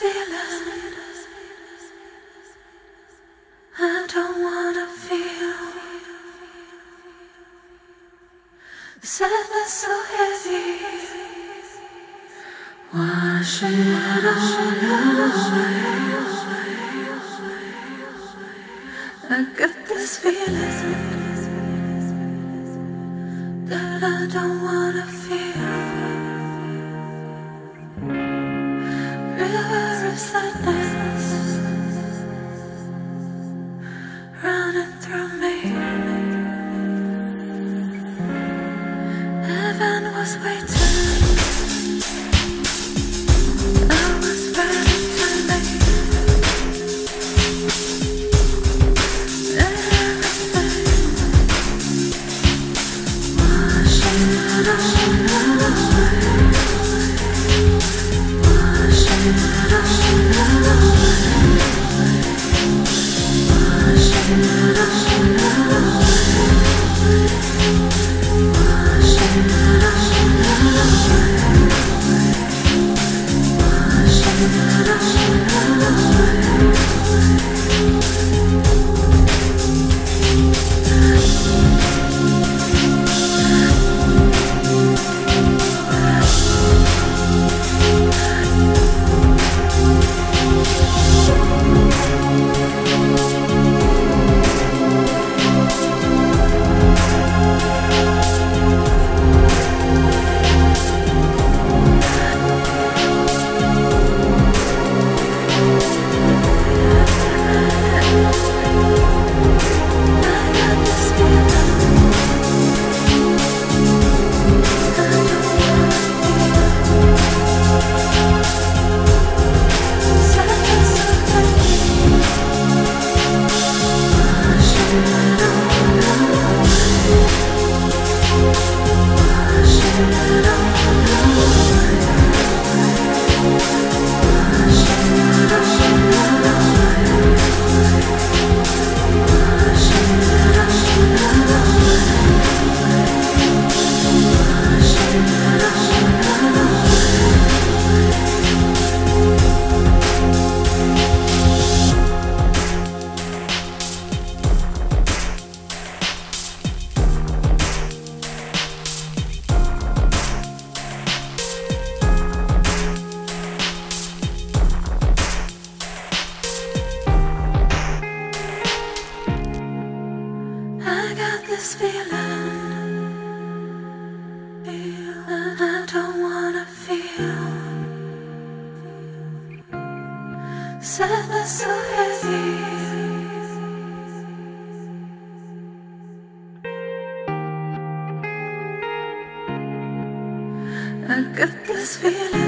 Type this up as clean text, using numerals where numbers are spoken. Sadness so heavy, wash it away. I get this feeling that I don't wanna feel. River of sadness running through me. Heaven was waiting, I was ready. This feeling, and I don't wanna feel. Sadness so heavy. I got this feeling.